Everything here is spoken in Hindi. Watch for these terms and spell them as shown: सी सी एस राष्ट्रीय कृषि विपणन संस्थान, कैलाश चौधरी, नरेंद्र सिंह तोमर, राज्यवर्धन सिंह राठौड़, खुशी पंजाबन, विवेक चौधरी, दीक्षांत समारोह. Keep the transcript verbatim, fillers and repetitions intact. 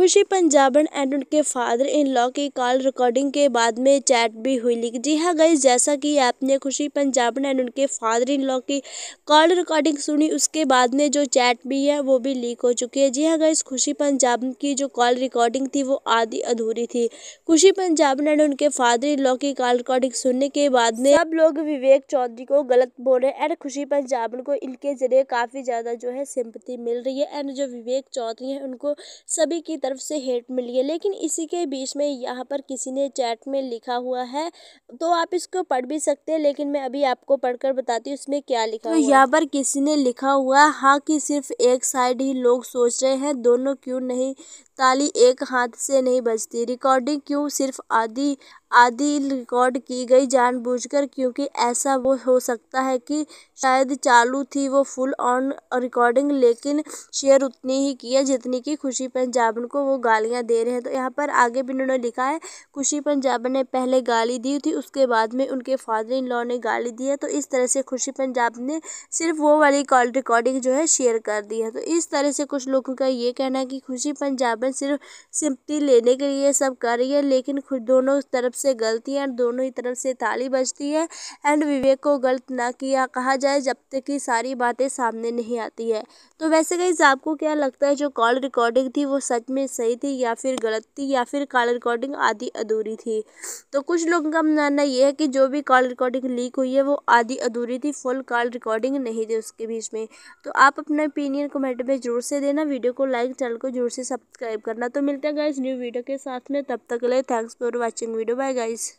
खुशी पंजाबन एंड उनके फादर इन लॉ की कॉल रिकॉर्डिंग के बाद में चैट भी हुई लीक। जी हाँ गाइस, जैसा कि आपने खुशी पंजाबन एंड उनके फादर इन लॉ की कॉल रिकॉर्डिंग सुनी, उसके बाद में जो चैट भी है वो भी लीक हो चुकी है। जी हाँ गाइस, खुशी पंजाबन की जो कॉल रिकॉर्डिंग थी वो आधी अधूरी थी। खुशी पंजाबन एंड उनके फादर इन लॉ की कॉल रिकॉर्डिंग सुनने के बाद में सब लोग विवेक चौधरी को गलत बोल रहे हैं एंड खुशी पंजाबन को इनके जरिए काफ़ी ज़्यादा जो है सिंपैथी मिल रही है एंड जो विवेक चौधरी हैं उनको सभी की तरफ से हेट मिली है। लेकिन इसी के बीच में यहाँ पर किसी ने चैट में लिखा हुआ है, तो आप इसको पढ़ भी सकते हैं, लेकिन मैं अभी आपको पढ़कर बताती हूँ इसमें क्या लिखा हुआ है। तो यहाँ पर किसी ने लिखा हुआ हाँ कि सिर्फ एक साइड ही लोग सोच रहे हैं, दोनों क्यों नहीं, ताली एक हाथ से नहीं बजती, रिकॉर्डिंग क्यों सिर्फ आधी आधी रिकॉर्ड की गई जानबूझकर, क्योंकि ऐसा वो हो सकता है कि शायद चालू थी वो फुल ऑन रिकॉर्डिंग, लेकिन शेयर उतनी ही किया जितनी कि खुशी पंजाबन को वो गालियां दे रहे हैं। तो यहाँ पर आगे भी उन्होंने लिखा है खुशी पंजाबन ने पहले गाली दी थी, उसके बाद में उनके फादर इन लॉ ने गाली दी है, तो इस तरह से खुशी पंजाबन ने सिर्फ वो वाली कॉल रिकॉर्डिंग जो है शेयर कर दी है। तो इस तरह से कुछ लोगों का ये कहना है कि खुशी पंजाबन सिर्फ सिंपैथी लेने के लिए सब कर रही है, लेकिन खुद दोनों तरफ से गलती है, दोनों ही तरफ से ताली बजती है एंड विवेक को गलत ना किया कहा जाए जब तक कि सारी बातें सामने नहीं आती है। तो वैसे गाइस, आपको क्या लगता है जो कॉल रिकॉर्डिंग थी वो सच में सही थी या फिर गलत थी, या फिर कॉल रिकॉर्डिंग आधी अधूरी थी? तो कुछ लोगों का मानना यह है कि जो भी कॉल रिकॉर्डिंग लीक हुई है वो आधी अधूरी थी, फुल कॉल रिकॉर्डिंग नहीं थी उसके बीच में। तो आप अपना ओपिनियन कमेंट में जरूर से देना, वीडियो को लाइक, चैनल को जरूर से सब्सक्राइब करना। तो मिलते हैं गाइस न्यू वीडियो के साथ में, तब तक के लिए thanks for watching video, bye guys.